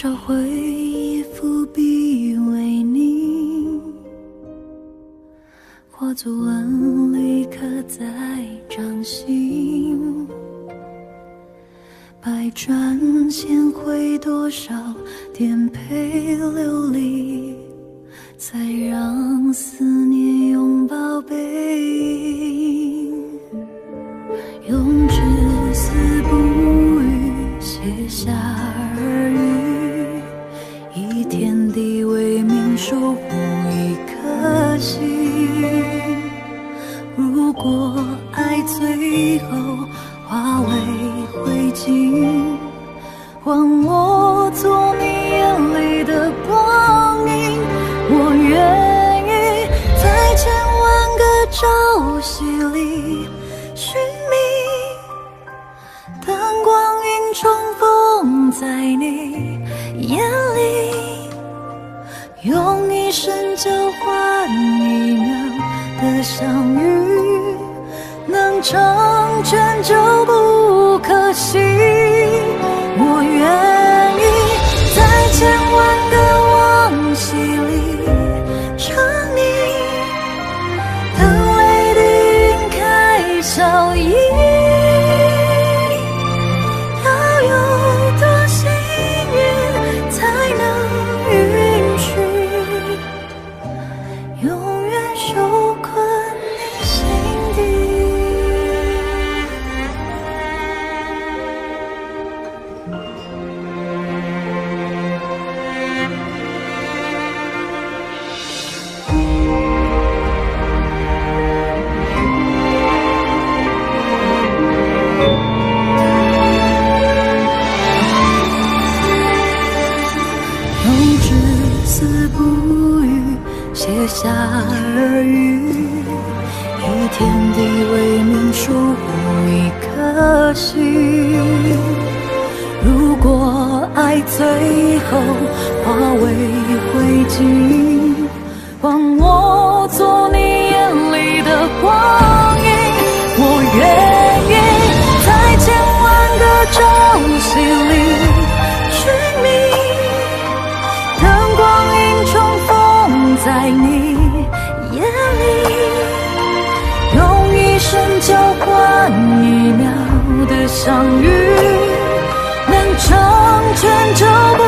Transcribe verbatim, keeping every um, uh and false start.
少回忆伏笔为你，化作纹理刻在掌心，百转千回多少颠沛流离，才让思念拥抱背影，用至死不渝写下耳语，以天地为名守护一颗心。如果爱最后化为灰烬，还我做你眼里的光影。我愿意在千万个朝夕里寻觅，但光阴重逢在你眼里，用一生交换一秒的相遇，能成全就不可惜。我愿意在千万个往昔里沉溺，等泪滴晕开笑意，要有多幸运才能允许永远守困你心底。写下耳语，以天地为名守护一颗心。如果爱最后化为灰烬，还我做你眼里的光影。我愿意在千万个朝夕里寻觅，等光阴重逢在你眼里，用一生交换一秒的相遇，能成全就不